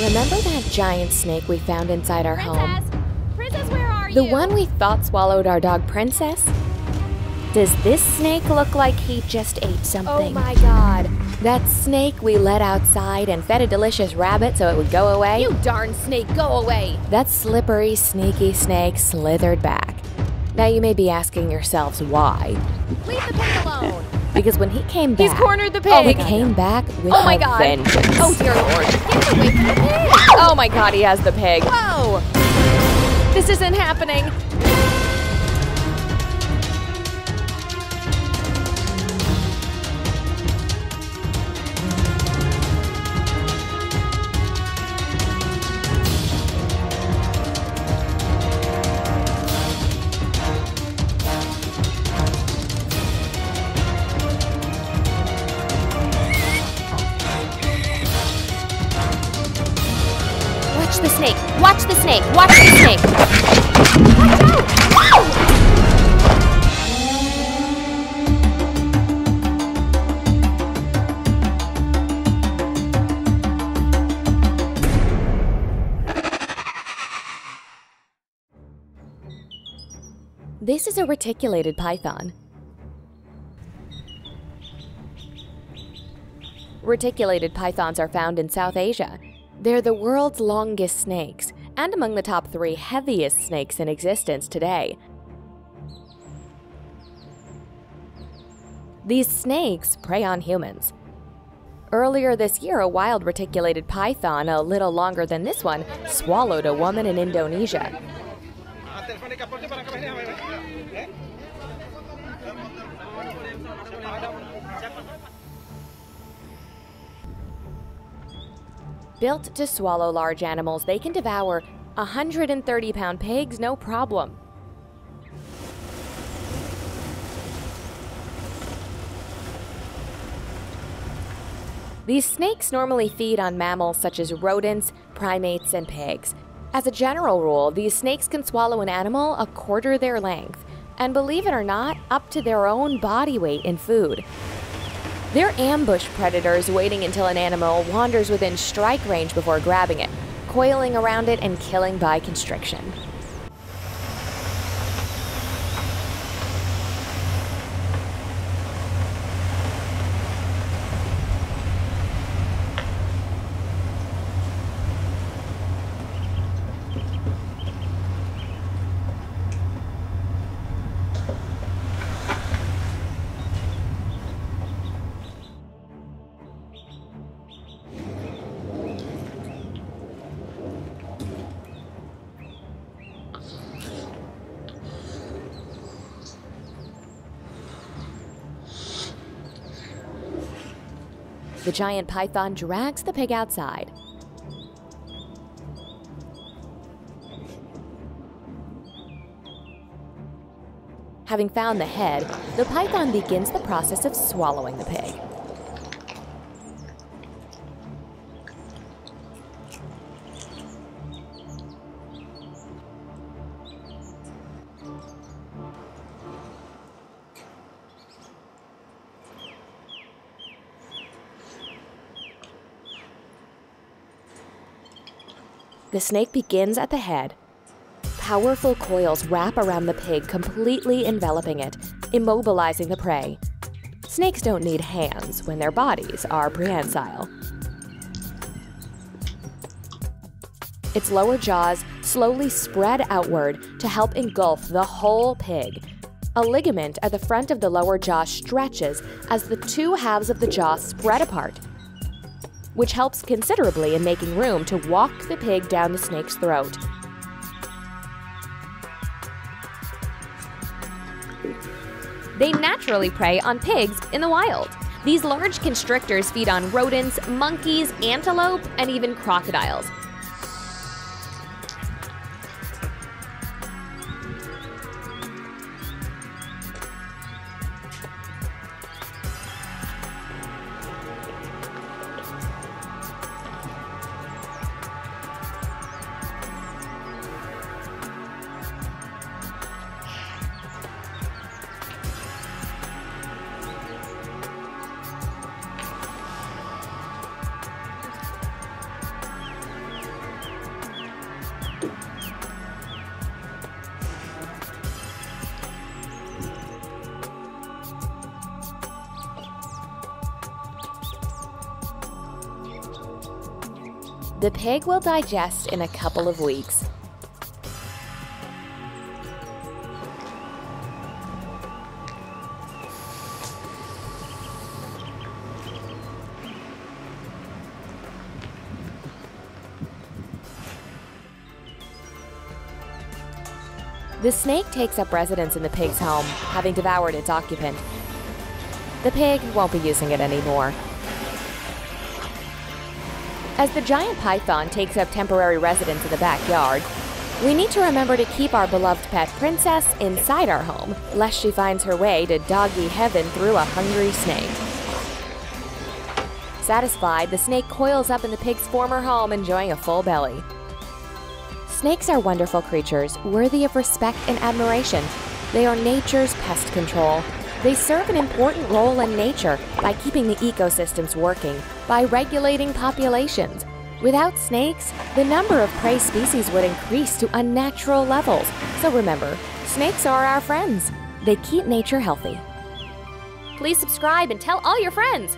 Remember that giant snake we found inside our home? Princess, where are you? The one we thought swallowed our dog, Princess? Does this snake look like he just ate something? Oh my god. That snake we let outside and fed a delicious rabbit so it would go away? You darn snake, go away! That slippery, sneaky snake slithered back. Now you may be asking yourselves why. Leave the pig alone! Because when he came back, he's cornered the pig. Oh, he came back with oh my god. Vengeance. Oh dear lord! Get away from the pig! Oh my god, he has the pig! Whoa! This isn't happening. Watch the snake! Watch the snake! Watch the snake! Watch out! This is a reticulated python. Reticulated pythons are found in South Asia. They're the world's longest snakes, and among the top 3 heaviest snakes in existence today. These snakes prey on humans. Earlier this year, a wild reticulated python, a little longer than this one, swallowed a woman in Indonesia. Built to swallow large animals, they can devour 130-pound pigs, no problem. These snakes normally feed on mammals such as rodents, primates, and pigs. As a general rule, these snakes can swallow an animal a quarter their length, and believe it or not, up to their own body weight in food. They're ambush predators, waiting until an animal wanders within strike range before grabbing it, coiling around it and killing by constriction. The giant python drags the pig outside. Having found the head, the python begins the process of swallowing the pig. The snake begins at the head. Powerful coils wrap around the pig, completely enveloping it, immobilizing the prey. Snakes don't need hands when their bodies are prehensile. Its lower jaws slowly spread outward to help engulf the whole pig. A ligament at the front of the lower jaw stretches as the two halves of the jaw spread apart, which helps considerably in making room to walk the pig down the snake's throat. They naturally prey on pigs in the wild. These large constrictors feed on rodents, monkeys, antelope, and even crocodiles. The pig will digest in a couple of weeks. The snake takes up residence in the pig's home, having devoured its occupant. The pig won't be using it anymore. As the giant python takes up temporary residence in the backyard, we need to remember to keep our beloved pet princess inside our home, lest she finds her way to doggy heaven through a hungry snake. Satisfied, the snake coils up in the pig's former home, enjoying a full belly. Snakes are wonderful creatures, worthy of respect and admiration. They are nature's pest control. They serve an important role in nature by keeping the ecosystems working, by regulating populations. Without snakes, the number of prey species would increase to unnatural levels. So remember, snakes are our friends. They keep nature healthy. Please subscribe and tell all your friends.